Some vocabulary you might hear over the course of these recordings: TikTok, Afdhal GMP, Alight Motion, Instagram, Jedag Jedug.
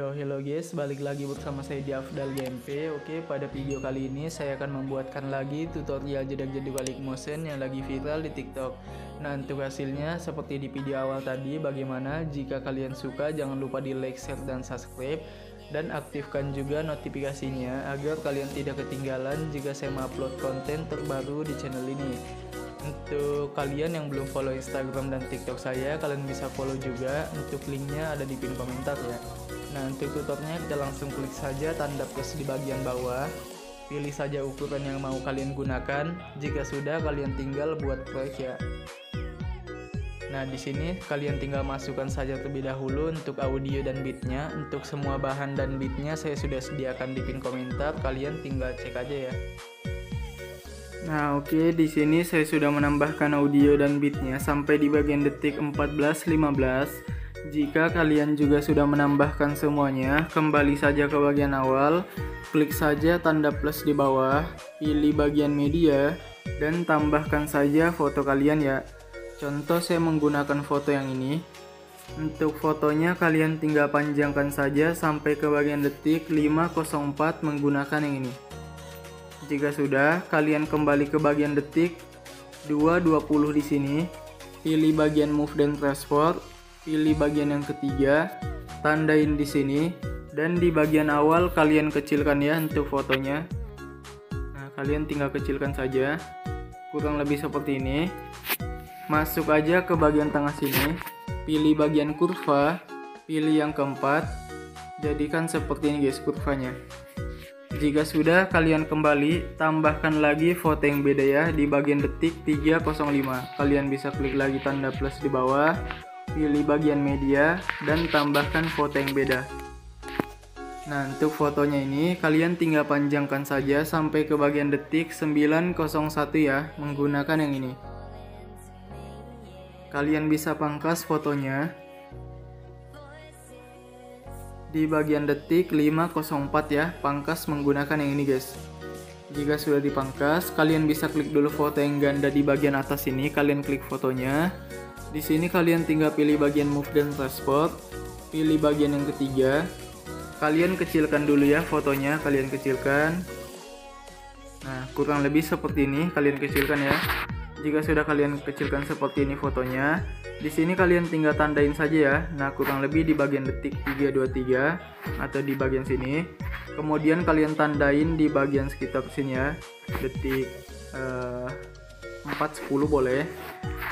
Yo, hello guys, balik lagi bersama saya di Afdhal GMP. Oke, pada video kali ini saya akan membuatkan lagi tutorial Jedag Jedug Alight Motion yang lagi viral di TikTok. Nah, untuk hasilnya seperti di video awal tadi. Bagaimana? Jika kalian suka, jangan lupa di like, share, dan subscribe, dan aktifkan juga notifikasinya agar kalian tidak ketinggalan jika saya mengupload konten terbaru di channel ini. Untuk kalian yang belum follow Instagram dan TikTok saya, kalian bisa follow juga. Untuk linknya ada di pin komentar ya. Nah, untuk tutornya kita langsung klik saja tanda plus di bagian bawah. Pilih saja ukuran yang mau kalian gunakan. Jika sudah, kalian tinggal buat proyek ya. Nah, di sini kalian tinggal masukkan saja terlebih dahulu untuk audio dan beatnya. Untuk semua bahan dan beatnya saya sudah sediakan di pin komentar. Kalian tinggal cek aja ya. Nah, oke, di sini saya sudah menambahkan audio dan beatnya sampai di bagian detik 14-15. Jika kalian juga sudah menambahkan semuanya, kembali saja ke bagian awal, klik saja tanda plus di bawah, pilih bagian media, dan tambahkan saja foto kalian ya. Contoh saya menggunakan foto yang ini. Untuk fotonya kalian tinggal panjangkan saja sampai ke bagian detik 5:04 menggunakan yang ini. Jika sudah, kalian kembali ke bagian detik 2:20 di sini, pilih bagian move dan transport. Pilih bagian yang ketiga, tandain di sini, dan di bagian awal kalian kecilkan ya untuk fotonya. Nah, kalian tinggal kecilkan saja, kurang lebih seperti ini. Masuk aja ke bagian tengah sini, pilih bagian kurva, pilih yang keempat, jadikan seperti ini guys kurvanya. Jika sudah, kalian kembali, tambahkan lagi foto yang beda ya di bagian detik 3:05. Kalian bisa klik lagi tanda plus di bawah. Pilih bagian media dan tambahkan foto yang beda. Nah, untuk fotonya ini kalian tinggal panjangkan saja sampai ke bagian detik 9:01 ya menggunakan yang ini. Kalian bisa pangkas fotonya di bagian detik 5:04 ya, pangkas menggunakan yang ini guys. Jika sudah dipangkas, kalian bisa klik dulu foto yang ganda di bagian atas ini, kalian klik fotonya. Di sini kalian tinggal pilih bagian move dan transport, pilih bagian yang ketiga. Kalian kecilkan dulu ya fotonya, kalian kecilkan. Nah, kurang lebih seperti ini, kalian kecilkan ya. Jika sudah kalian kecilkan seperti ini fotonya, di sini kalian tinggal tandain saja ya. Nah, kurang lebih di bagian detik 3:23 atau di bagian sini. Kemudian kalian tandain di bagian sekitar sini ya, detik 4:10 boleh.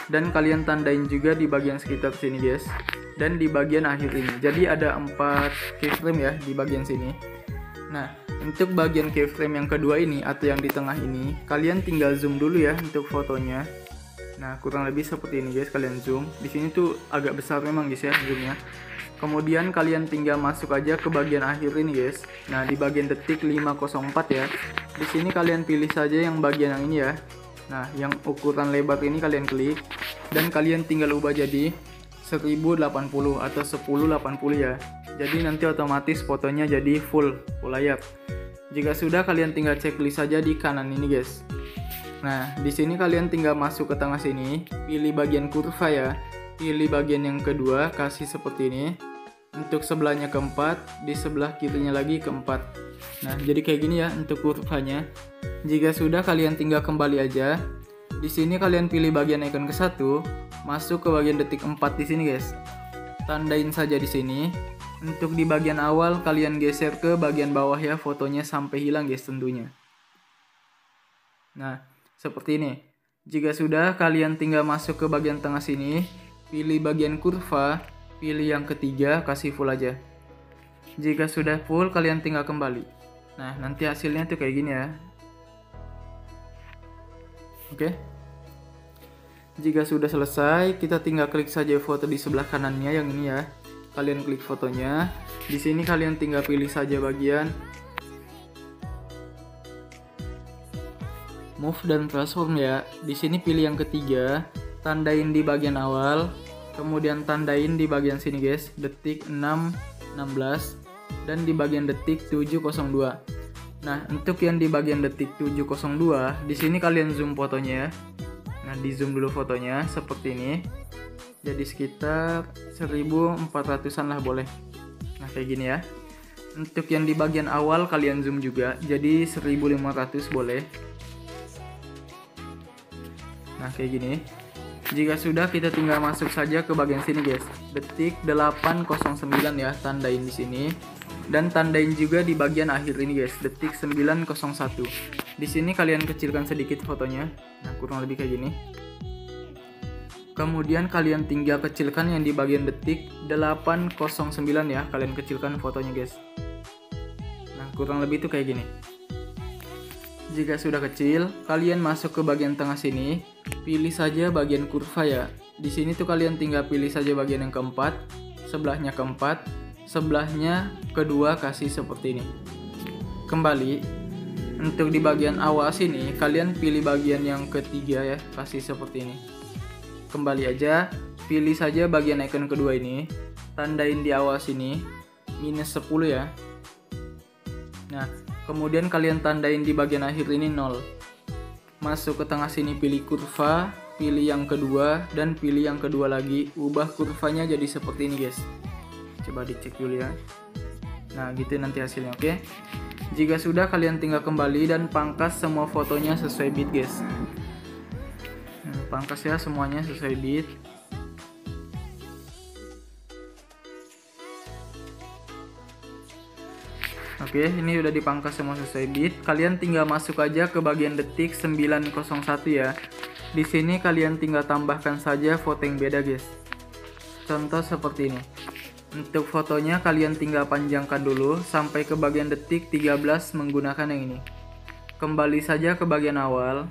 Dan kalian tandain juga di bagian sekitar sini guys, dan di bagian akhir ini. Jadi ada 4 keyframe ya di bagian sini. Nah, untuk bagian keyframe yang kedua ini atau yang di tengah ini, kalian tinggal zoom dulu ya untuk fotonya. Nah, kurang lebih seperti ini guys, kalian zoom. Di sini tuh agak besar memang guys ya zoomnya. Kemudian kalian tinggal masuk aja ke bagian akhir ini guys. Nah, di bagian detik 5:04 ya. Di sini kalian pilih saja yang bagian yang ini ya. Nah, yang ukuran lebar ini kalian klik, dan kalian tinggal ubah jadi 1080 atau 1080 ya. Jadi nanti otomatis fotonya jadi full layar. Jika sudah, kalian tinggal checklist saja di kanan ini guys. Nah, di sini kalian tinggal masuk ke tengah sini, pilih bagian kurva ya, pilih bagian yang kedua, kasih seperti ini. Untuk sebelahnya keempat, di sebelah kirinya lagi keempat. Nah, jadi kayak gini ya untuk kurvanya. Jika sudah, kalian tinggal kembali aja. Di sini kalian pilih bagian icon ke-1, masuk ke bagian detik 4 di sini guys. Tandain saja di sini. Untuk di bagian awal kalian geser ke bagian bawah ya fotonya sampai hilang guys tentunya. Nah, seperti ini. Jika sudah, kalian tinggal masuk ke bagian tengah sini, pilih bagian kurva, pilih yang ketiga, kasih full aja. Jika sudah full, kalian tinggal kembali. Nah, nanti hasilnya tuh kayak gini ya. Oke. Jika sudah selesai, kita tinggal klik saja foto di sebelah kanannya yang ini ya. Kalian klik fotonya. Di sini kalian tinggal pilih saja bagian move dan transform ya. Di sini pilih yang ketiga, tandain di bagian awal, kemudian tandain di bagian sini guys, detik 6:16 dan di bagian detik 7:02. Nah, untuk yang di bagian detik 7:02, di sini kalian zoom fotonya. Nah, di zoom dulu fotonya seperti ini. Jadi sekitar 1400-an lah boleh. Nah, kayak gini ya. untuk yang di bagian awal kalian zoom juga, jadi 1500 boleh. Nah kayak gini. Jika sudah, kita tinggal masuk saja ke bagian sini guys, detik 8.09 ya, tandain di sini. Dan tandain juga di bagian akhir ini guys, detik 9.01. Di sini kalian kecilkan sedikit fotonya, nah kurang lebih kayak gini. Kemudian kalian tinggal kecilkan yang di bagian detik 8.09 ya, kalian kecilkan fotonya guys. Nah kurang lebih itu kayak gini. Jika sudah kecil, kalian masuk ke bagian tengah sini, pilih saja bagian kurva ya. Di sini tuh kalian tinggal pilih saja bagian yang keempat, sebelahnya keempat, sebelahnya kedua, kasih seperti ini. Kembali, untuk di bagian awal sini kalian pilih bagian yang ketiga ya, kasih seperti ini. Kembali aja, pilih saja bagian icon kedua ini, tandain di awal sini, -10 ya. Nah, kemudian kalian tandain di bagian akhir ini 0. Masuk ke tengah sini, pilih kurva, pilih yang kedua, dan pilih yang kedua lagi. Ubah kurvanya jadi seperti ini guys. Coba dicek dulu ya. Nah, gitu nanti hasilnya, oke? Jika sudah, kalian tinggal kembali dan pangkas semua fotonya sesuai bit guys. Pangkas ya semuanya sesuai bit. Oke, ini udah dipangkas semua sesuai bit. Kalian tinggal masuk aja ke bagian detik 9.01 ya. Di sini kalian tinggal tambahkan saja foto yang beda guys. Contoh seperti ini. Untuk fotonya kalian tinggal panjangkan dulu sampai ke bagian detik 13 menggunakan yang ini. Kembali saja ke bagian awal.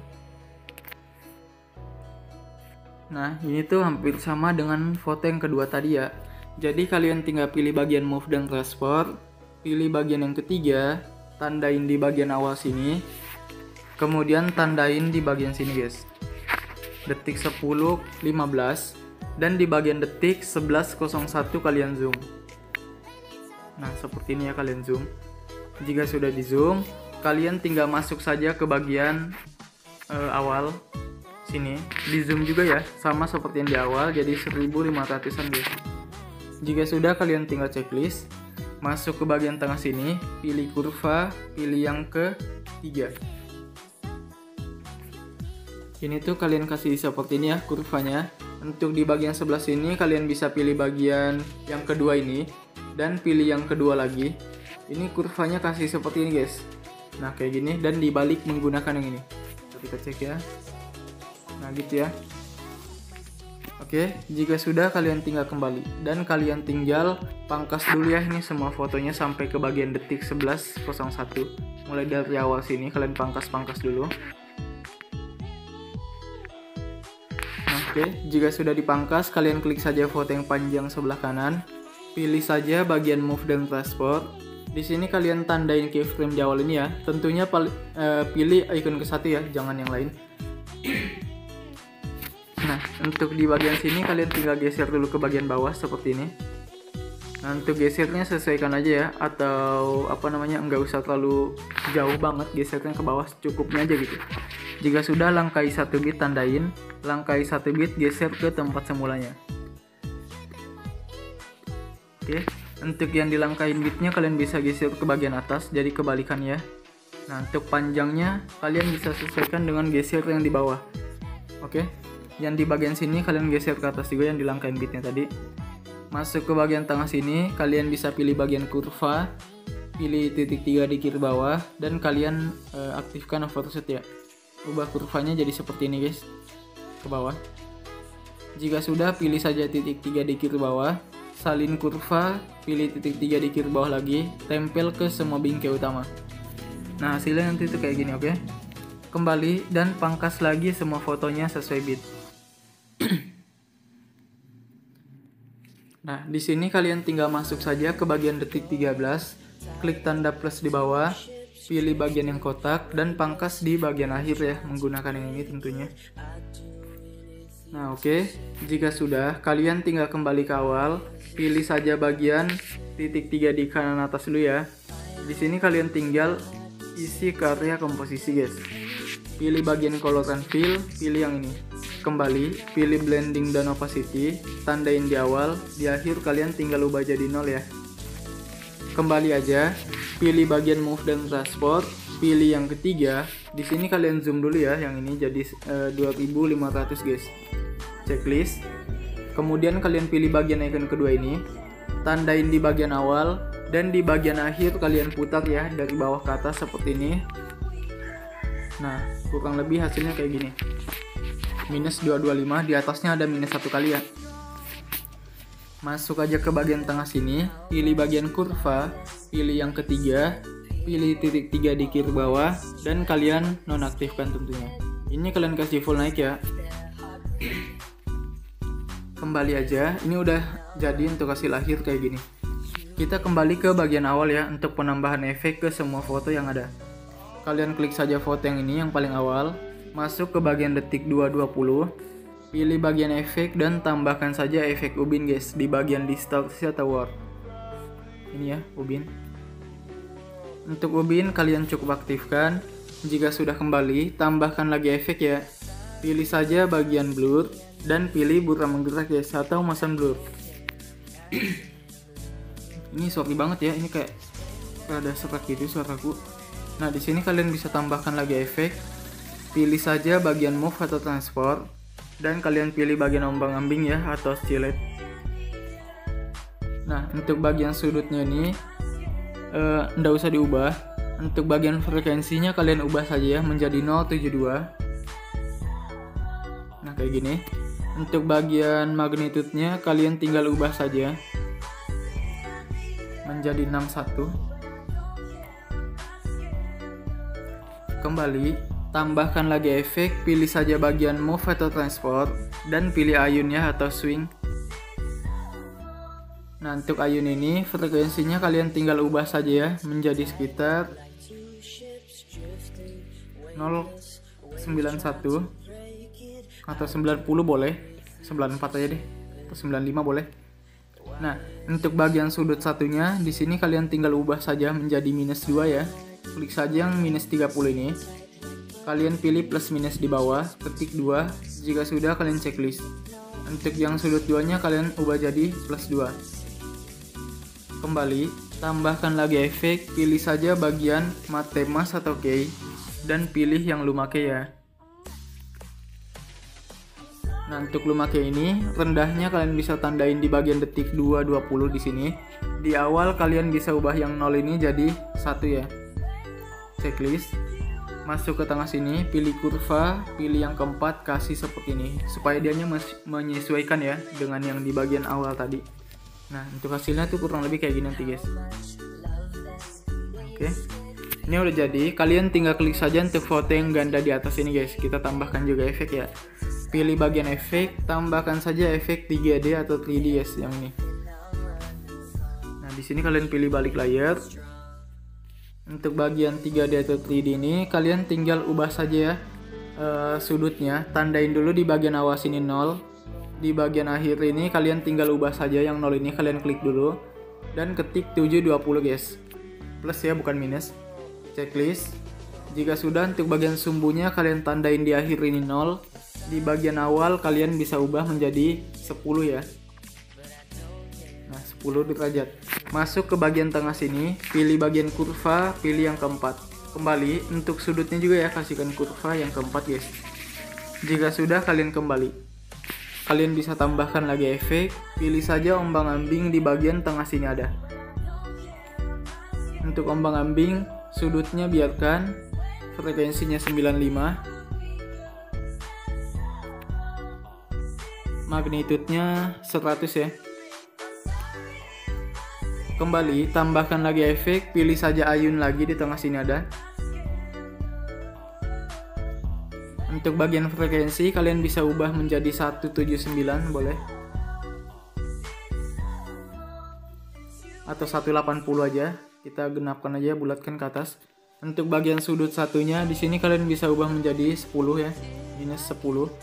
Nah, ini tuh hampir sama dengan foto yang kedua tadi ya. Jadi kalian tinggal pilih bagian move dan transport, pilih bagian yang ketiga, tandain di bagian awal sini, kemudian tandain di bagian sini guys, detik 10.15, dan di bagian detik 11.01 kalian zoom. Nah seperti ini ya, kalian zoom. Jika sudah di zoom, kalian tinggal masuk saja ke bagian awal sini, di zoom juga ya, sama seperti yang di awal, jadi 1500-an guys. Jika sudah, kalian tinggal checklist, masuk ke bagian tengah sini, pilih kurva, pilih yang ketiga. Ini tuh kalian kasih seperti ini ya kurvanya. Untuk di bagian sebelah sini kalian bisa pilih bagian yang kedua ini, dan pilih yang kedua lagi. Ini kurvanya kasih seperti ini guys. Nah kayak gini, dan dibalik menggunakan yang ini. Kita cek ya. Nah gitu ya. Oke, jika sudah, kalian tinggal kembali dan kalian tinggal pangkas dulu ya ini semua fotonya sampai ke bagian detik 11.01. Mulai dari awal sini kalian pangkas-pangkas dulu. Nah, oke, jika sudah dipangkas, kalian klik saja foto yang panjang sebelah kanan, pilih saja bagian move dan transport. Di sini kalian tandain keyframe di awal ini ya. Tentunya pilih icon ke-1 ya, jangan yang lain. Nah, untuk di bagian sini kalian tinggal geser dulu ke bagian bawah seperti ini. Nah, untuk gesernya sesuaikan aja ya, atau apa namanya, nggak usah terlalu jauh banget, gesernya ke bawah secukupnya aja gitu. Jika sudah, langkai 1 bit tandain, langkai 1 bit geser ke tempat semulanya. Oke, untuk yang dilangkain bitnya kalian bisa geser ke bagian atas, jadi kebalikan ya. Nah, untuk panjangnya kalian bisa sesuaikan dengan geser yang di bawah. Oke. Yang di bagian sini kalian geser ke atas juga yang dilangkain bitnya tadi. Masuk ke bagian tengah sini, kalian bisa pilih bagian kurva, pilih titik 3 di kiri bawah, dan kalian aktifkan photoshoot ya. Ubah kurvanya jadi seperti ini guys, ke bawah. Jika sudah, pilih saja titik 3 di kiri bawah, salin kurva, pilih titik 3 di kiri bawah lagi, tempel ke semua bingkai utama. Nah hasilnya nanti itu kayak gini, oke? Kembali dan pangkas lagi semua fotonya sesuai bit. Nah, di sini kalian tinggal masuk saja ke bagian detik 13, klik tanda plus di bawah, pilih bagian yang kotak, dan pangkas di bagian akhir ya, menggunakan yang ini tentunya. Nah, oke. Jika sudah, kalian tinggal kembali ke awal, pilih saja bagian titik 3 di kanan atas dulu ya. Di sini kalian tinggal isi karya komposisi guys. Pilih bagian color and fill, pilih yang ini. Kembali, pilih blending dan opacity, tandain di awal, di akhir kalian tinggal ubah jadi 0 ya. Kembali aja, pilih bagian move dan transport, pilih yang ketiga. Di sini kalian zoom dulu ya, yang ini jadi 2500 guys. Checklist. Kemudian kalian pilih bagian icon kedua ini, tandain di bagian awal, dan di bagian akhir kalian putar ya dari bawah ke atas seperti ini. Nah, kurang lebih hasilnya kayak gini. Minus 225, di atasnya ada minus 1 kali ya. Masuk aja ke bagian tengah sini, pilih bagian kurva, pilih yang ketiga, pilih titik 3 di kiri bawah, dan kalian nonaktifkan tentunya. Ini kalian kasih full naik ya. Kembali aja, ini udah jadi untuk hasil akhir kayak gini. Kita kembali ke bagian awal ya, untuk penambahan efek ke semua foto yang ada. Kalian klik saja foto yang ini, yang paling awal. Masuk ke bagian detik 220. Pilih bagian efek dan tambahkan saja efek ubin guys, di bagian distorsi atau warp. Ini ya, ubin. Untuk ubin, kalian cukup aktifkan. Jika sudah kembali, tambahkan lagi efek ya. Pilih saja bagian blur, dan pilih buta menggerak guys, atau motion blur. Ini sorry banget ya, ini kayak ada serak gitu suaraku. Nah, di sini kalian bisa tambahkan lagi efek. Pilih saja bagian move atau transport, dan kalian pilih bagian ombang-ambing ya, atau silhouette. Nah, untuk bagian sudutnya ini nggak usah diubah. Untuk bagian frekuensinya kalian ubah saja ya, menjadi 072. Nah, kayak gini. Untuk bagian magnitudenya kalian tinggal ubah saja menjadi 61. Kembali, tambahkan lagi efek, pilih saja bagian move atau transport, dan pilih ayunnya atau swing. Nah, untuk ayun ini frekuensinya kalian tinggal ubah saja ya menjadi sekitar 091 atau 90 boleh, 94 aja deh, atau 95 boleh. Nah, untuk bagian sudut satunya, di sini kalian tinggal ubah saja menjadi minus 2 ya. Klik saja yang minus 30 ini. Kalian pilih plus minus di bawah, ketik 2. Jika sudah, kalian checklist. Untuk yang sudut 2-nya kalian ubah jadi plus 2. Kembali, tambahkan lagi efek, pilih saja bagian mate mas atau key, dan pilih yang lumake ya. Nah, untuk lumake ini rendahnya kalian bisa tandain di bagian detik 220 di sini. Di awal kalian bisa ubah yang 0 ini jadi 1 ya. Checklist. Masuk ke tengah sini, pilih kurva, pilih yang keempat, kasih seperti ini supaya dianya menyesuaikan ya dengan yang di bagian awal tadi. Nah, untuk hasilnya tuh kurang lebih kayak gini nanti guys. Oke. Ini udah jadi, kalian tinggal klik saja untuk foto yang ganda di atas ini guys. Kita tambahkan juga efek ya. Pilih bagian efek, tambahkan saja efek 3D atau 3D yes, yang ini. Nah, di sini kalian pilih balik layar. Untuk bagian 3D atau 3D ini kalian tinggal ubah saja ya sudutnya, tandain dulu di bagian awal sini 0. Di bagian akhir ini kalian tinggal ubah saja yang 0 ini, kalian klik dulu dan ketik 720 guys. Plus ya, bukan minus. Checklist. Jika sudah, untuk bagian sumbunya kalian tandain di akhir ini 0. Di bagian awal kalian bisa ubah menjadi 10 ya. Nah, 10 derajat. Masuk ke bagian tengah sini, pilih bagian kurva, pilih yang keempat. Kembali, untuk sudutnya juga ya, kasihkan kurva yang keempat guys. Jika sudah, kalian kembali. Kalian bisa tambahkan lagi efek, pilih saja ombang-ambing di bagian tengah sini ada. Untuk ombang-ambing, sudutnya biarkan, frekuensinya 95. Magnitudenya 100 ya. Kembali, tambahkan lagi efek, pilih saja ayun lagi di tengah sini ada. Untuk bagian frekuensi kalian bisa ubah menjadi 179 boleh, atau 180 aja. Kita genapkan aja, bulatkan ke atas. Untuk bagian sudut satunya, di sini kalian bisa ubah menjadi 10 ya, minus 10.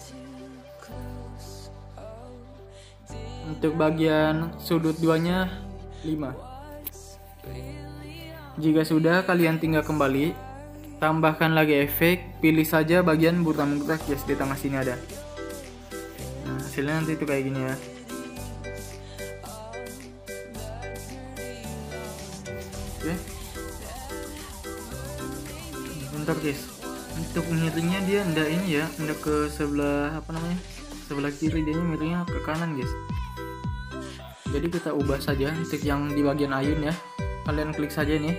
Untuk bagian sudut 2-nya 5. Jika sudah, kalian tinggal kembali. Tambahkan lagi efek, pilih saja bagian buta menggerak guys, di tengah sini ada. Nah, hasilnya nanti itu kayak gini ya. ya. Bentar guys, untuk miringnya dia ndak ini ya, ndak ke sebelah apa namanya, sebelah kiri, dia miringnya ke kanan guys. Jadi kita ubah saja titik yang di bagian ayun ya. Kalian klik saja nih,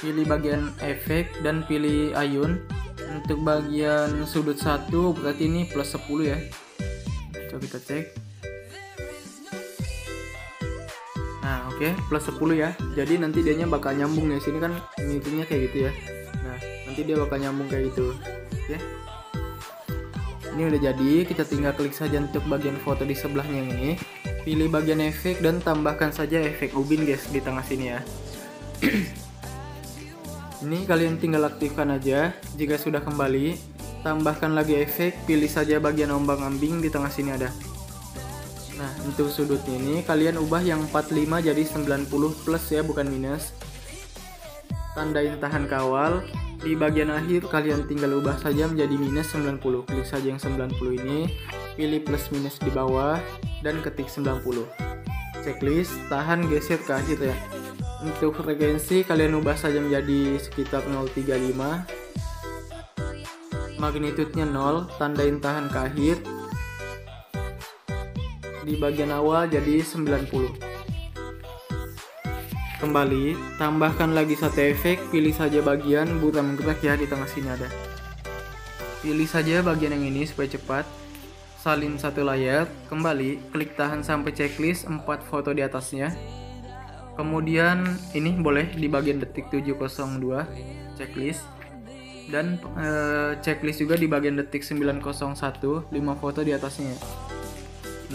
pilih bagian efek dan pilih ayun. Untuk bagian sudut 1 berarti ini plus 10 ya. Coba kita cek. Nah oke, plus 10 ya. Jadi nanti dianya bakal nyambung ya. Sini kan miringnya kayak gitu ya. Nah nanti dia bakal nyambung kayak gitu. Oke. Ini udah jadi. Kita tinggal klik saja untuk bagian foto di sebelahnya ini. Pilih bagian efek dan tambahkan saja efek ubin guys di tengah sini ya. Ini kalian tinggal aktifkan aja. Jika sudah kembali, tambahkan lagi efek, pilih saja bagian ombang-ambing di tengah sini ada. Nah untuk sudutnya ini kalian ubah yang 45 jadi 90 plus ya, bukan minus. Tandain tahan kawal. Di bagian akhir kalian tinggal ubah saja menjadi minus 90. Klik saja yang 90 ini, pilih plus minus di bawah dan ketik 90. Checklist, tahan geser ke akhir ya. Untuk frekuensi kalian ubah saja menjadi sekitar 035. Magnitudenya 0, tandain tahan ke akhir. Di bagian awal jadi 90. Kembali, tambahkan lagi satu efek, pilih saja bagian buram gerak ya di tengah sini ada. Pilih saja bagian yang ini supaya cepat. Salin satu layar, kembali, klik tahan sampai checklist 4 foto di atasnya. Kemudian ini boleh di bagian detik 702 checklist. Dan checklist juga di bagian detik 901, 5 foto di atasnya.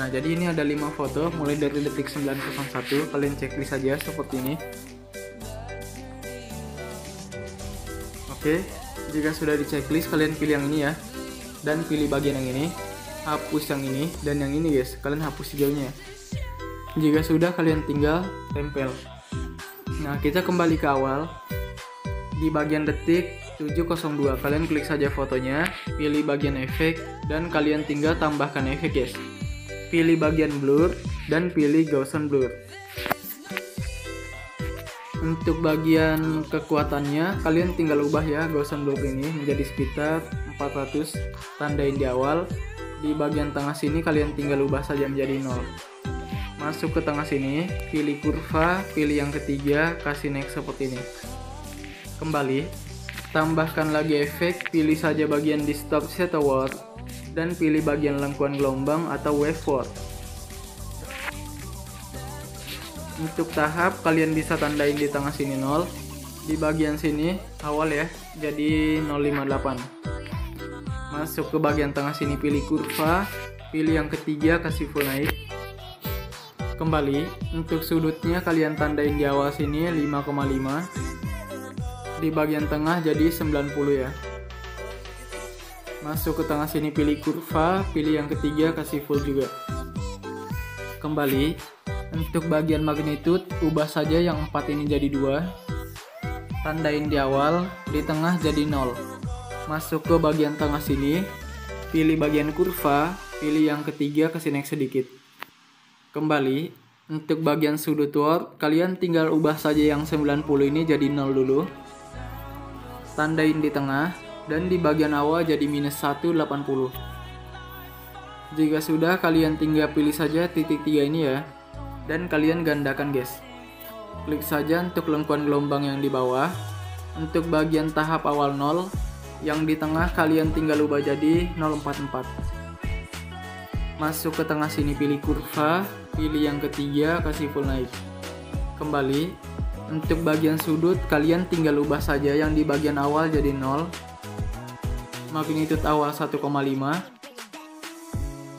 Nah jadi ini ada 5 foto mulai dari detik 901, kalian checklist saja seperti ini. Oke, jika sudah di checklist kalian pilih yang ini ya. Dan pilih bagian yang ini. Hapus yang ini dan yang ini guys, kalian hapus hijaunya. Jika sudah kalian tinggal tempel. Nah kita kembali ke awal. Di bagian detik 702 kalian klik saja fotonya, pilih bagian efek dan kalian tinggal tambahkan efek guys. Pilih bagian blur dan pilih Gaussian blur. Untuk bagian kekuatannya kalian tinggal ubah ya Gaussian blur ini menjadi sekitar 400, tandain di awal. Di bagian tengah sini kalian tinggal ubah saja menjadi 0. Masuk ke tengah sini, pilih kurva, pilih yang ketiga, kasih next seperti ini. Kembali, tambahkan lagi efek, pilih saja bagian distort shadow word dan pilih bagian lengkuan gelombang atau waveword. Untuk tahap kalian bisa tandain di tengah sini 0. Di bagian sini awal ya, jadi 058. Masuk ke bagian tengah sini, pilih kurva, pilih yang ketiga, kasih full naik. Kembali, untuk sudutnya kalian tandain di awal sini 5,5. Di bagian tengah jadi 90 ya. Masuk ke tengah sini, pilih kurva, pilih yang ketiga, kasih full juga. Kembali, untuk bagian magnitude ubah saja yang 4 ini jadi 2. Tandain di awal, di tengah jadi 0. Masuk ke bagian tengah sini, pilih bagian kurva, pilih yang ketiga, kasih naik sedikit. Kembali, untuk bagian sudut word, kalian tinggal ubah saja yang 90 ini jadi 0 dulu. Tandain di tengah, dan di bagian awal jadi minus 180. Jika sudah, kalian tinggal pilih saja titik 3 ini ya, dan kalian gandakan guys. Klik saja untuk lengkuan gelombang yang di bawah. Untuk bagian tahap awal 0, yang di tengah kalian tinggal ubah jadi 044. Masuk ke tengah sini, pilih kurva, pilih yang ketiga, kasih full naik. Kembali, untuk bagian sudut kalian tinggal ubah saja yang di bagian awal jadi 0. Magnitude awal 1,5.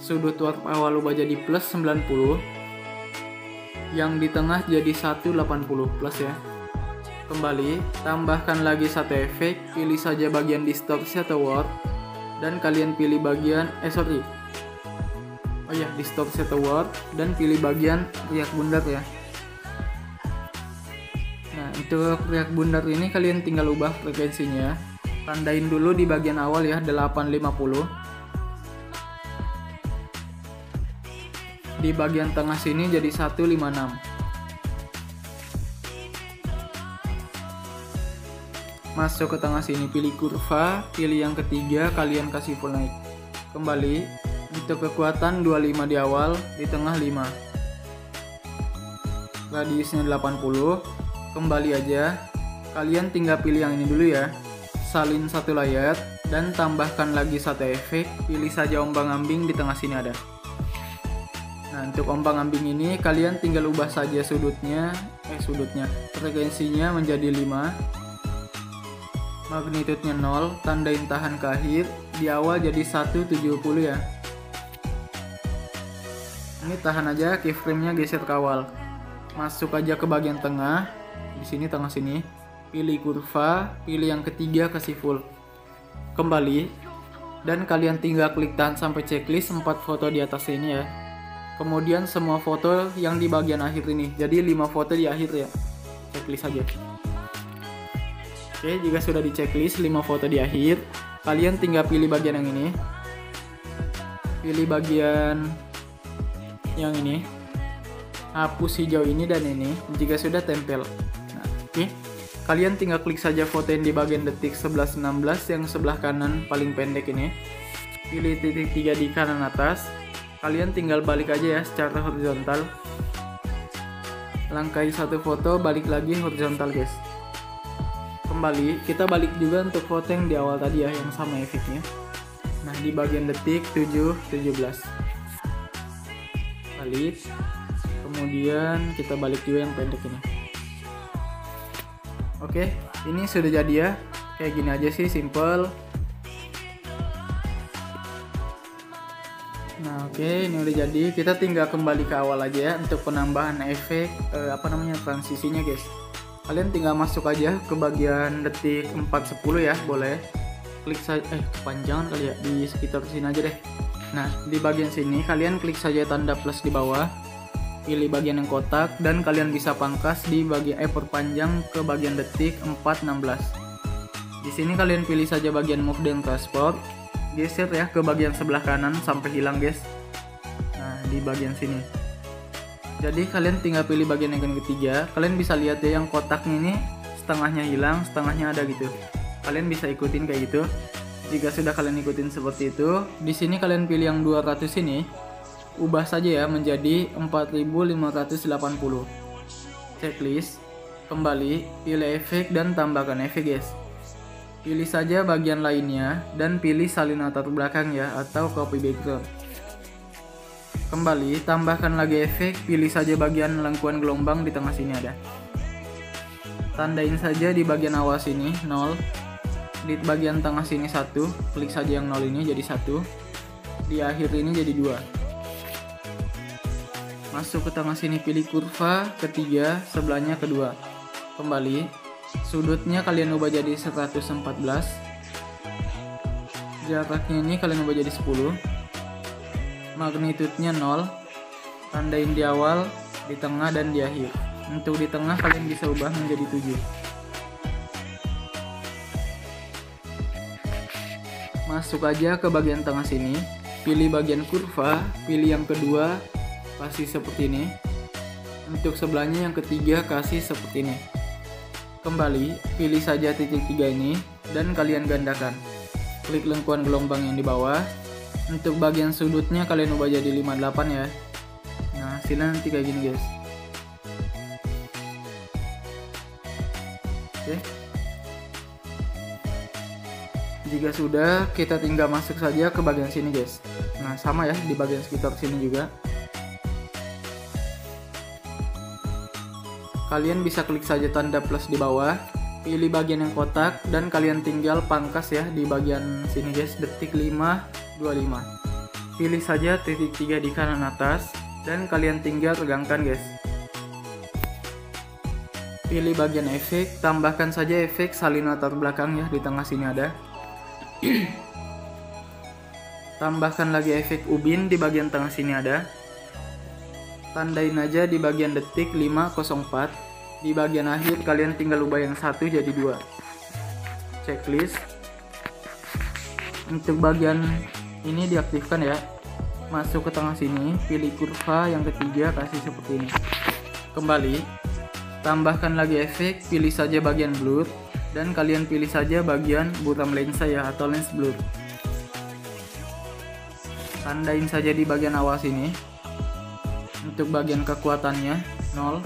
Sudut warp awal ubah jadi plus 90. Yang di tengah jadi 180 plus ya. Kembali, tambahkan lagi satu efek, pilih saja bagian distorsi atau word dan kalian pilih bagian distorsi atau word dan pilih bagian riak bundar ya. Nah untuk riak bundar ini kalian tinggal ubah frekuensinya, tandain dulu di bagian awal ya 850. Di bagian tengah sini jadi 156. masuk ke tengah sini, pilih kurva, pilih yang ketiga, kalian kasih full naik. Kembali untuk kekuatan 25 di awal, di tengah 5, radiusnya 80. Kembali aja, kalian tinggal pilih yang ini dulu ya, salin satu layar dan tambahkan lagi satu efek, pilih saja ombang-ambing di tengah sini ada. Nah, untuk ombang-ambing ini kalian tinggal ubah saja sudutnya, frekuensinya menjadi 5, magnitudenya 0, tandain tahan ke akhir, di awal jadi 170 ya. Ini tahan aja, keyframe-nya geser ke awal. Masuk aja ke bagian tengah, di sini tengah sini, pilih kurva, pilih yang ketiga kasih full. Kembali dan kalian tinggal klik tahan sampai checklist 4 foto di atas ini ya. Kemudian semua foto yang di bagian akhir ini. Jadi 5 foto di akhir ya. Checklist aja. Oke, jika sudah di checklist 5 foto di akhir, kalian tinggal pilih bagian yang ini. Pilih bagian yang ini. Hapus hijau ini dan ini jika sudah tempel. Nah, oke. Kalian tinggal klik saja foto yang di bagian detik 11.16 yang sebelah kanan paling pendek ini. Pilih titik 3 di kanan atas. Kalian tinggal balik aja ya secara horizontal. Langkai satu foto, balik lagi horizontal guys. Kembali, kita balik juga untuk foto yang di awal tadi ya, yang sama efeknya. Nah, di bagian detik 7.17. Balik. Kemudian kita balik juga yang pendek ini. Oke, ini sudah jadi ya. Kayak gini aja sih, simple. Nah, oke, ini udah jadi. Kita tinggal kembali ke awal aja ya untuk penambahan efek transisinya, guys. Kalian tinggal masuk aja ke bagian detik 4.10 ya, boleh. Klik saja kepanjangan kali ya, di sekitar sini aja deh. Nah, di bagian sini kalian klik saja tanda plus di bawah. Pilih bagian yang kotak dan kalian bisa pangkas di bagian perpanjang ke bagian detik 4.16. Di sini kalian pilih saja bagian move dan transport, geser ya ke bagian sebelah kanan sampai hilang guys. Nah, di bagian sini. Jadi kalian tinggal pilih bagian yang ketiga. Kalian bisa lihat ya yang kotaknya ini setengahnya hilang, setengahnya ada gitu. Kalian bisa ikutin kayak gitu. Jika sudah kalian ikutin seperti itu, di sini kalian pilih yang 200 ini. Ubah saja ya menjadi 4.580. Checklist. Kembali, pilih efek dan tambahkan efek guys. Pilih saja bagian lainnya dan pilih salin latar belakang ya, atau copy background. Kembali, tambahkan lagi efek, pilih saja bagian lengkungan gelombang di tengah sini ada. Tandain saja di bagian awal sini 0, di bagian tengah sini 1, klik saja yang 0 ini jadi 1, di akhir ini jadi 2. Masuk ke tengah sini, pilih kurva ketiga, sebelahnya kedua. Kembali, sudutnya kalian ubah jadi 114. Jaraknya ini kalian ubah jadi 10. Magnitudenya 0. Tandain di awal, di tengah, dan di akhir. Untuk di tengah kalian bisa ubah menjadi 7. Masuk aja ke bagian tengah sini. Pilih bagian kurva, pilih yang kedua, kasih seperti ini. Untuk sebelahnya yang ketiga kasih seperti ini. Kembali, pilih saja titik 3 ini dan kalian gandakan. Klik lengkungan gelombang yang di bawah. Untuk bagian sudutnya kalian ubah jadi 58 ya. Nah, hasilnya nanti kayak gini guys. Oke. Jika sudah, kita tinggal masuk saja ke bagian sini guys. Nah, sama ya di bagian sekitar sini juga. Kalian bisa klik saja tanda plus di bawah, pilih bagian yang kotak, dan kalian tinggal pangkas ya di bagian sini guys, detik 5.25. Pilih saja titik 3 di kanan atas, dan kalian tinggal regangkan guys. Pilih bagian efek, tambahkan saja efek salin latar belakang ya, di tengah sini ada. Tambahkan lagi efek ubin di bagian tengah sini ada. Tandain aja di bagian detik 5.04. Di bagian akhir kalian tinggal ubah yang 1 jadi 2. Checklist. Untuk bagian ini diaktifkan ya. Masuk ke tengah sini, pilih kurva yang ketiga, kasih seperti ini. Kembali, tambahkan lagi efek, pilih saja bagian blur. dan kalian pilih saja bagian buram lensa ya, atau lens blur. Tandain saja di bagian awal sini. Untuk bagian kekuatannya 0,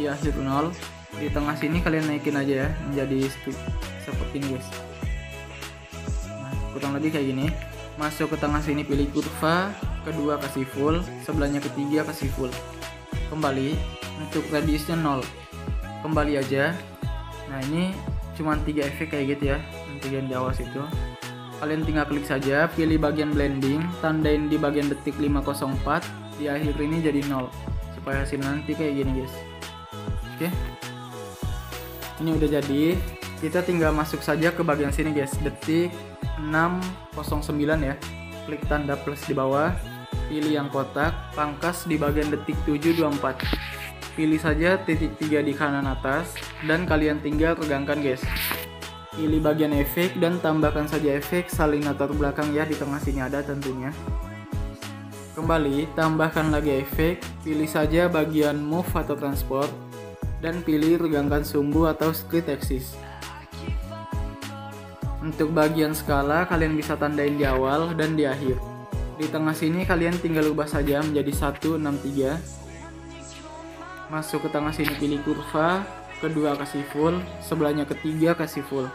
di akhir 0, di tengah sini kalian naikin aja ya menjadi seperti ini guys. Nah, kurang lebih kayak gini. Masuk ke tengah sini, pilih kurva, kedua kasih full, sebelahnya ketiga kasih full. Kembali, untuk radiusnya 0. Kembali aja. Nah, ini cuman 3 efek kayak gitu ya, bagian di awal situ. Kalian tinggal klik saja, pilih bagian blending, tandain di bagian detik 504, di akhir ini jadi 0. Supaya hasilnya nanti kayak gini guys. Oke. Ini udah jadi. Kita tinggal masuk saja ke bagian sini guys, detik 609 ya. Klik tanda plus di bawah, pilih yang kotak, pangkas di bagian detik 724. Pilih saja titik 3 di kanan atas dan kalian tinggal regangkan guys. Pilih bagian efek dan tambahkan saja efek saling latar belakang ya, di tengah sini ada tentunya. Kembali, tambahkan lagi efek, pilih saja bagian move atau transport dan pilih regangkan sumbu atau split axis. Untuk bagian skala kalian bisa tandain di awal dan di akhir. Di tengah sini kalian tinggal ubah saja menjadi 163. Masuk ke tengah sini, pilih kurva, kedua kasih full, sebelahnya ketiga kasih full.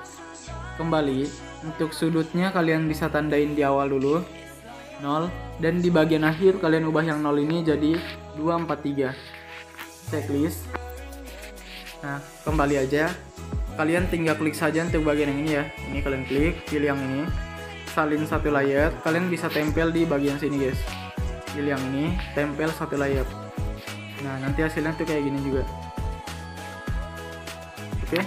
Kembali, untuk sudutnya kalian bisa tandain di awal dulu 0, dan di bagian akhir kalian ubah yang 0 ini jadi 243. Checklist. Nah, kembali aja. Kalian tinggal klik saja untuk bagian yang ini ya. Ini kalian klik, pilih yang ini, salin satu layer. Kalian bisa tempel di bagian sini guys. Pilih yang ini, tempel satu layer. Nah, nanti hasilnya tuh kayak gini juga. Oke.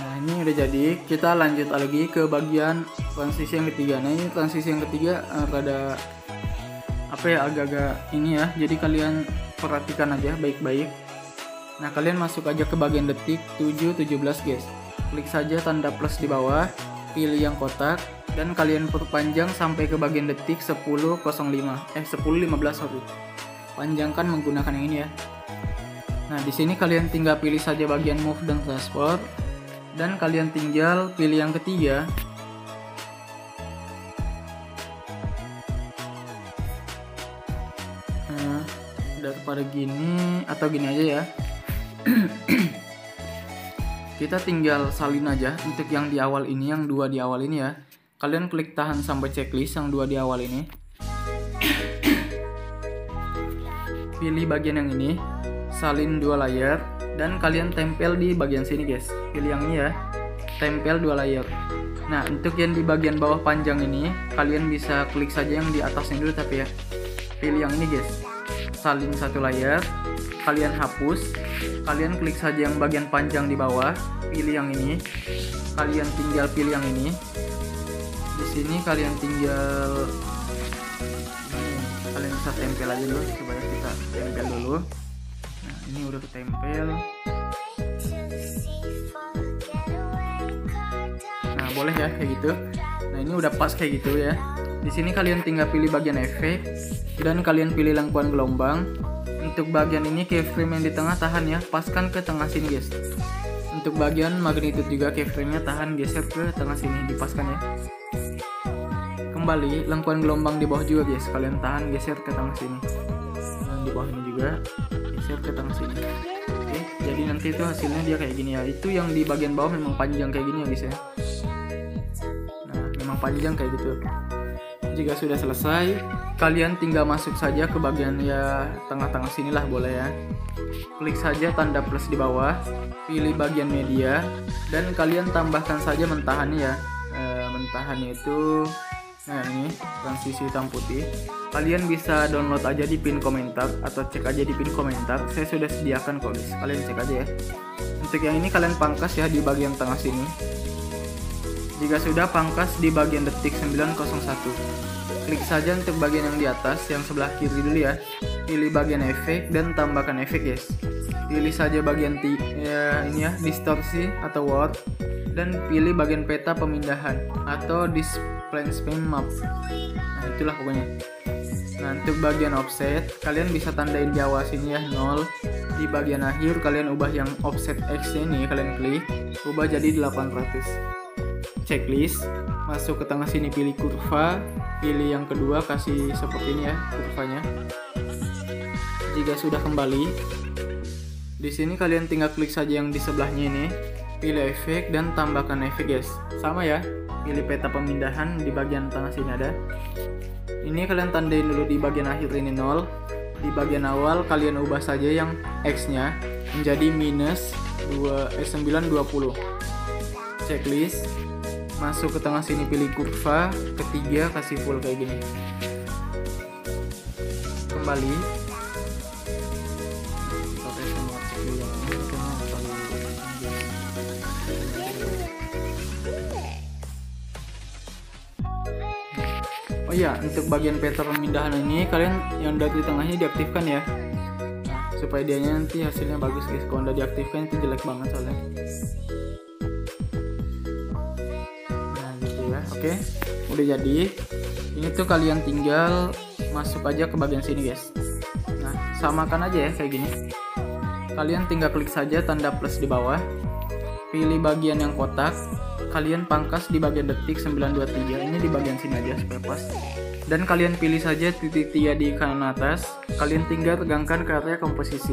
Nah, ini udah jadi. Kita lanjut lagi ke bagian transisi yang ketiga. Nah, ini transisi yang ketiga rada apa ya, agak-agak ini ya. Jadi kalian perhatikan aja baik-baik. Nah, kalian masuk aja ke bagian detik 717 guys. Klik saja tanda plus di bawah, pilih yang kotak dan kalian perpanjang sampai ke bagian detik 10.05. 10.15 sorry. Panjangkan menggunakan yang ini ya. Nah, di sini kalian tinggal pilih saja bagian move dan transport dan kalian tinggal pilih yang ketiga. Nah, daripada gini atau gini aja ya. Kita tinggal salin aja untuk yang di awal ini, yang dua di awal ini ya. Kalian klik tahan sampai checklist yang dua di awal ini. Pilih bagian yang ini, salin dua layer dan kalian tempel di bagian sini guys. Pilih yang ini ya, tempel dua layer. Nah, untuk yang di bagian bawah panjang ini kalian bisa klik saja yang di atas ini dulu tapi ya. Pilih yang ini guys, salin satu layer, kalian hapus, kalian klik saja yang bagian panjang di bawah, pilih yang ini, kalian tinggal pilih yang ini. Di sini kalian tinggal kalian bisa tempel aja dulu, coba kita tempel dulu. Nah, ini udah ketempel. Nah, boleh ya kayak gitu. Nah, ini udah pas kayak gitu ya. Di sini kalian tinggal pilih bagian efek dan kalian pilih lengkuan gelombang. Untuk bagian ini keyframe yang di tengah tahan ya, paskan ke tengah sini guys. Untuk bagian magnitude juga keyframe-nya tahan, geser ke tengah sini, dipaskan ya. Kembali, lengkuan gelombang di bawah juga guys, kalian tahan, geser ke tengah sini. Dan di bawah ini juga, geser ke tengah sini. Oke, jadi nanti itu hasilnya dia kayak gini ya. Itu yang di bagian bawah memang panjang kayak gini ya guys ya. Nah, memang panjang kayak gitu. Jika sudah selesai, kalian tinggal masuk saja ke bagian ya tengah-tengah sinilah boleh ya. Klik saja tanda plus di bawah, pilih bagian media dan kalian tambahkan saja mentahannya ya. Mentahannya itu nah ini transisi hitam putih. Kalian bisa download aja di pin komentar atau cek aja di pin komentar. Saya sudah sediakan kok guys. Kalian cek aja ya. Untuk yang ini kalian pangkas ya di bagian tengah sini. Jika sudah, pangkas di bagian detik 901. Klik saja untuk bagian yang di atas, yang sebelah kiri dulu ya. Pilih bagian efek dan tambahkan efek guys. Pilih saja bagian ini ya, distorsi atau warp dan pilih bagian peta pemindahan atau displacement map. Nah, itulah pokoknya. Nah, untuk bagian offset, kalian bisa tandain di awal sini ya 0, di di bagian akhir kalian ubah yang offset X nya nih, kalian klik ubah jadi 800. Checklist, masuk ke tengah sini, pilih kurva, pilih yang kedua, kasih seperti ini ya kurvanya. Jika sudah kembali di sini, kalian tinggal klik saja yang di sebelahnya ini, pilih efek dan tambahkan efek guys, sama ya, pilih peta pemindahan di bagian tengah sini ada. Ini kalian tandain dulu di bagian akhir ini 0. Di bagian awal kalian ubah saja yang X-nya menjadi minus 920. Checklist, masuk ke tengah sini, pilih kurva ketiga, kasih full kayak gini. Kembali. Oh iya, untuk bagian peta pemindahan ini kalian yang udah di tengahnya diaktifkan ya. Nah, supaya dianya nanti hasilnya bagus guys. Kalau udah diaktifkan itu jelek banget soalnya. Nah gitu ya, oke. Udah jadi. Ini tuh kalian tinggal masuk aja ke bagian sini guys. Nah, samakan aja ya kayak gini. Kalian tinggal klik saja tanda plus di bawah. Pilih bagian yang kotak. Kalian pangkas di bagian detik 923, ini di bagian sini aja supaya pas. Dan kalian pilih saja titik tiga di kanan atas, kalian tinggal tegangkan karya komposisi,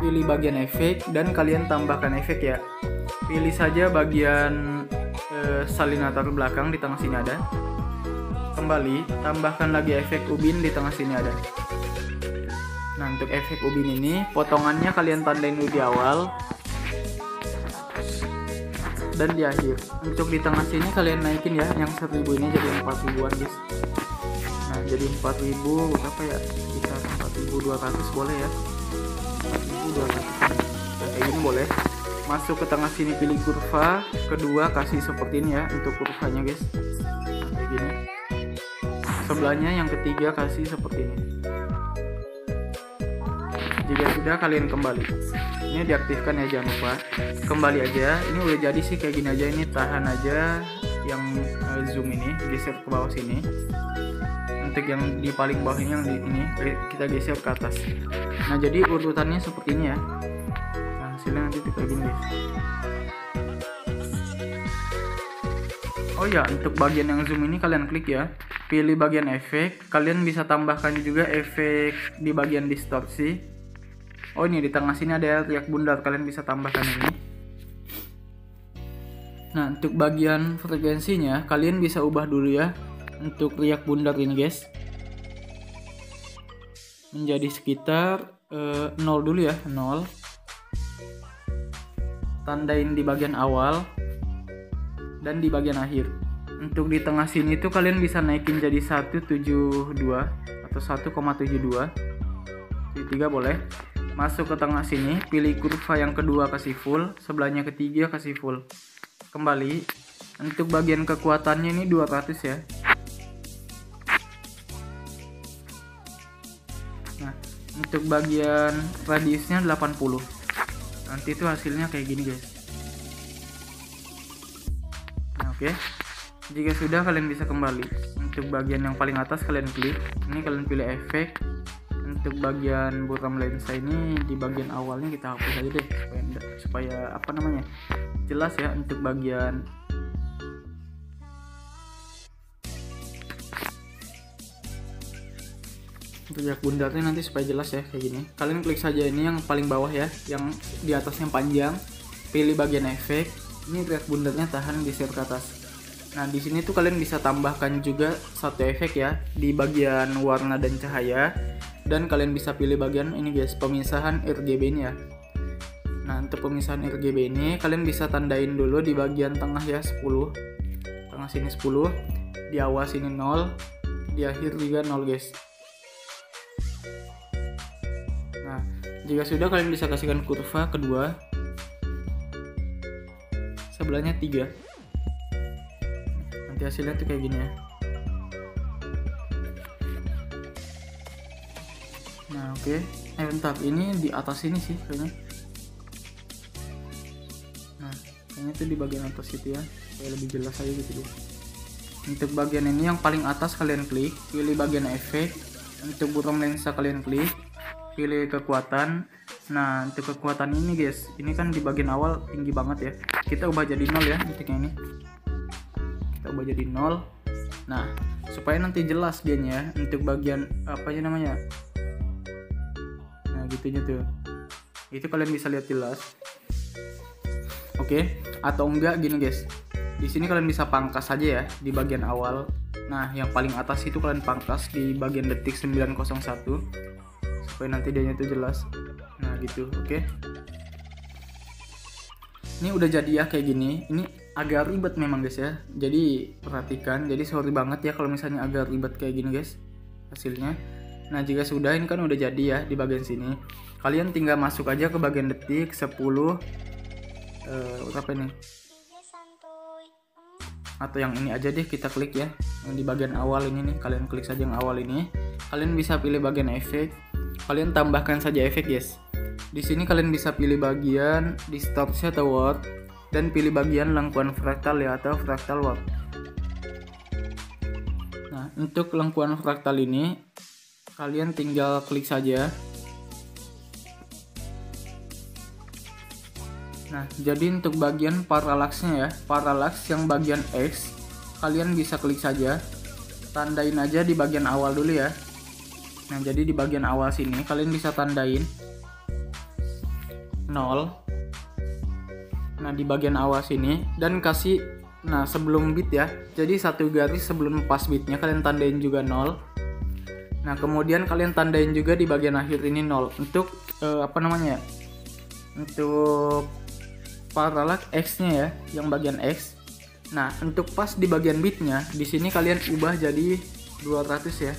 pilih bagian efek dan kalian tambahkan efek ya. Pilih saja bagian salin latar belakang di tengah sini ada, kembali tambahkan lagi efek ubin di tengah sini ada. Nah untuk efek ubin ini potongannya kalian tandain dulu di awal dan di akhir. Untuk di tengah sini kalian naikin ya yang 1000 ini jadi 4000-an guys. Nah jadi 4000 apa ya, kita 4200 boleh ya, 4200 kayak gini boleh. Masuk ke tengah sini, pilih kurva kedua, kasih seperti ini ya untuk kurvanya guys, kayak gini. Sebelahnya yang ketiga kasih seperti ini. Jika sudah kalian kembali, ini diaktifkan ya, jangan lupa kembali aja. Ini udah jadi sih kayak gini aja, ini tahan aja yang zoom ini, geser ke bawah sini. Untuk yang di paling bawah ini, yang di ini kita geser ke atas. Nah jadi urutannya seperti ini ya. Nah, hasilnya nanti kayak gini guys. Oh ya, untuk bagian yang zoom ini kalian klik ya, pilih bagian efek. Kalian bisa tambahkan juga efek di bagian distorsi. Oh ini di tengah sini ada teriak bundar, kalian bisa tambahkan ini. Nah untuk bagian frekuensinya kalian bisa ubah dulu ya untuk teriak bundar ini guys, menjadi sekitar 0 dulu ya, 0. Tandain di bagian awal dan di bagian akhir. Untuk di tengah sini tuh kalian bisa naikin jadi 172 atau 1,72, 3 boleh. Masuk ke tengah sini, pilih kurva yang kedua, kasih full, sebelahnya ketiga kasih full, kembali. Untuk bagian kekuatannya ini 200 ya. Nah untuk bagian radiusnya 80. Nanti itu hasilnya kayak gini guys. Nah oke, jika sudah kalian bisa kembali. Untuk bagian yang paling atas kalian klik, ini kalian pilih efek. Untuk bagian buram lensa ini di bagian awalnya kita hapus aja deh supaya apa namanya jelas ya. Untuk bagian teriak bundarnya nanti supaya jelas ya kayak gini, kalian klik saja ini yang paling bawah ya, yang di atasnya panjang, pilih bagian efek. Ini teriak bundarnya tahan, geser ke atas. Nah di sini tuh kalian bisa tambahkan juga satu efek ya di bagian warna dan cahaya. Dan kalian bisa pilih bagian ini guys, pemisahan RGB ini ya. Nah untuk pemisahan RGB ini kalian bisa tandain dulu di bagian tengah ya 10, tengah sini 10, di awal sini 0, di akhir juga 0 guys. Nah jika sudah kalian bisa kasihkan kurva kedua, sebelahnya 3. Nanti hasilnya tuh kayak gini ya. Nah oke, bentar, ini di atas sini sih kayaknya. Nah kayaknya itu di bagian atas itu ya, kayak lebih jelas aja gitu deh. Untuk bagian ini yang paling atas kalian klik, pilih bagian efek. Untuk buram lensa kalian klik, pilih kekuatan. Nah, untuk kekuatan ini guys, ini kan di bagian awal tinggi banget ya, kita ubah jadi 0 ya, titiknya ini kita ubah jadi 0. Nah, supaya nanti jelas dianya untuk bagian apanya namanya, nah gitunya tuh, itu kalian bisa lihat jelas. Oke, atau enggak gini guys, di sini kalian bisa pangkas aja ya di bagian awal. Nah, yang paling atas itu kalian pangkas di bagian detik 901 supaya nanti dianya tuh jelas. Nah gitu, oke. Ini udah jadi ya kayak gini. Ini agak ribet memang guys ya, jadi perhatikan. Jadi sorry banget ya kalau misalnya agak ribet kayak gini guys hasilnya. Nah jika sudah, ini kan udah jadi ya di bagian sini. Kalian tinggal masuk aja ke bagian detik 10 apa ini? Atau yang ini aja deh, kita klik ya. Yang di bagian awal ini nih, kalian klik saja yang awal ini. Kalian bisa pilih bagian efek. Kalian tambahkan saja efek guys. Di sini kalian bisa pilih bagian distorsi atau warp, dan pilih bagian lengkuan fraktal ya, atau fraktal warp. Nah, untuk lengkuan fraktal ini kalian tinggal klik saja. Nah, jadi untuk bagian parallaxnya ya, parallax yang bagian X, kalian bisa klik saja. Tandain aja di bagian awal dulu ya. Nah, jadi di bagian awal sini kalian bisa tandain 0. Nah, di bagian awal sini, dan kasih, nah sebelum bit ya, jadi satu garis sebelum pas bitnya kalian tandain juga 0. Nah, kemudian kalian tandain juga di bagian akhir ini 0 untuk apa namanya, untuk parallax X-nya ya, yang bagian X. Nah, untuk pas di bagian bitnya, di sini kalian ubah jadi 200 ya,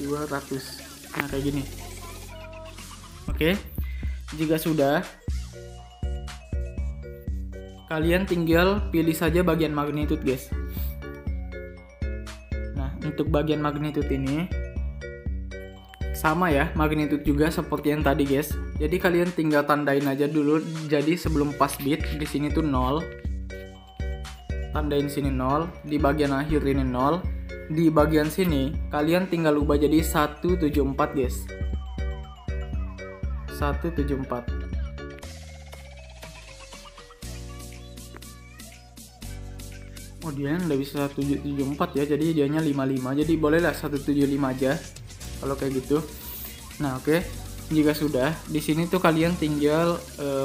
200. Nah kayak gini. Oke, jika sudah, kalian tinggal pilih saja bagian magnitude guys. Nah, untuk bagian magnitude ini sama ya, magnitude juga seperti yang tadi guys. Jadi kalian tinggal tandain aja dulu. Jadi sebelum pas bit di sini tuh 0. Tandain sini 0, di bagian akhir ini 0. Di bagian sini kalian tinggal ubah jadi 174 guys. 174. Oh, dia nggak bisa 174 ya, jadi dianya 55. Jadi bolehlah 175 aja kalau kayak gitu. Nah, oke. Jika sudah, di sini tuh kalian tinggal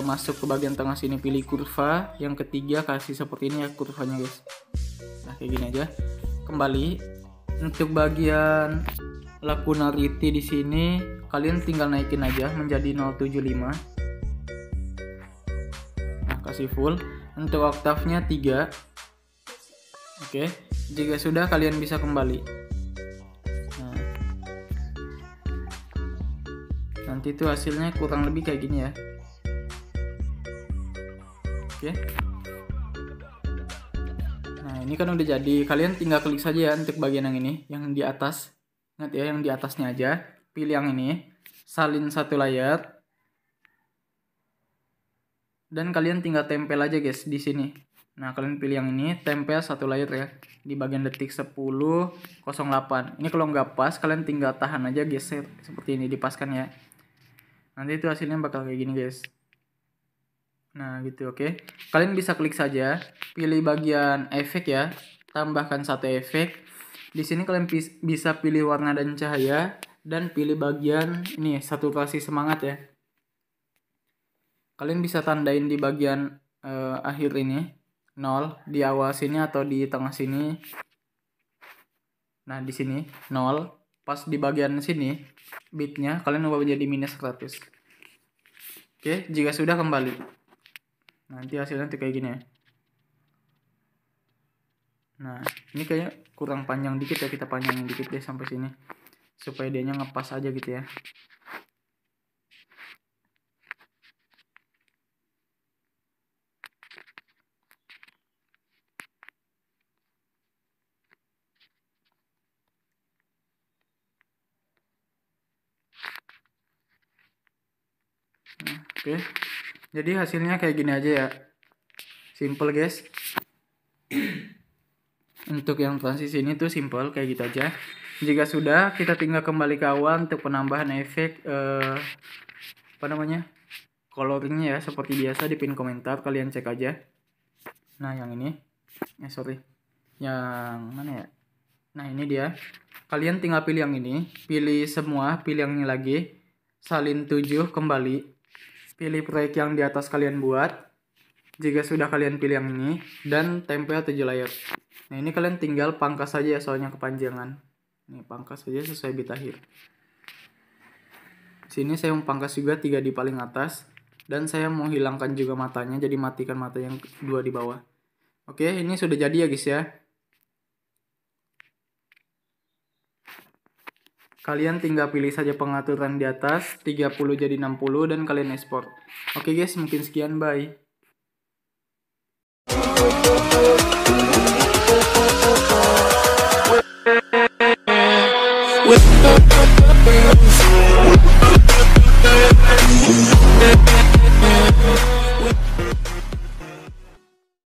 masuk ke bagian tengah sini, pilih kurva yang ketiga, kasih seperti ini ya kurvanya guys. Nah, kayak gini aja. Kembali untuk bagian lakunarity di sini kalian tinggal naikin aja menjadi 075. Nah, kasih full. Untuk oktavnya 3. Oke, jika sudah kalian bisa kembali. Nah, nanti itu hasilnya kurang lebih kayak gini ya. Oke. Nah, ini kan udah jadi. Kalian tinggal klik saja ya untuk bagian yang ini, yang di atas. Ingat ya, yang di atasnya aja. Pilih yang ini, salin satu layar, dan kalian tinggal tempel aja guys di sini. Nah, kalian pilih yang ini, tempel satu layar ya di bagian detik 10.08. Ini kalau nggak pas kalian tinggal tahan aja geser seperti ini, dipaskan ya, nanti itu hasilnya bakal kayak gini guys. Nah gitu, oke. Kalian bisa klik saja, pilih bagian efek ya, tambahkan satu efek. Di sini kalian bisa pilih warna dan cahaya, dan pilih bagian ini, saturasi semangat ya. Kalian bisa tandain di bagian akhir ini 0, di awal sini atau di tengah sini. Nah, di sini 0, pas di bagian sini bitnya kalian ubah menjadi -100. Oke, jika sudah kembali. Nanti hasilnya tuh kayak gini ya. Nah, ini kayaknya kurang panjang dikit ya, kita panjangin dikit deh sampai sini, supaya dianya ngepas aja gitu ya. Nah, oke, jadi hasilnya kayak gini aja ya, simple guys. Untuk yang transisi ini tuh simple kayak gitu aja. Jika sudah, kita tinggal kembali ke awal untuk penambahan efek coloringnya ya, seperti biasa di pin komentar, kalian cek aja. Nah, yang ini, yang mana ya? Nah, ini dia. Kalian tinggal pilih yang ini, pilih semua, pilih yang ini lagi, salin 7 kembali, pilih proyek yang di atas kalian buat. Jika sudah, kalian pilih yang ini dan tempel 7 layer. Nah, ini kalian tinggal pangkas saja soalnya kepanjangan. Ini pangkas saja sesuai bit akhir. Sini saya mau pangkas juga 3 di paling atas dan saya mau hilangkan juga matanya, jadi matikan mata yang 2 di bawah. Oke, ini sudah jadi ya guys ya. Kalian tinggal pilih saja pengaturan di atas, 30 jadi 60 dan kalian ekspor. Oke guys, mungkin sekian, bye.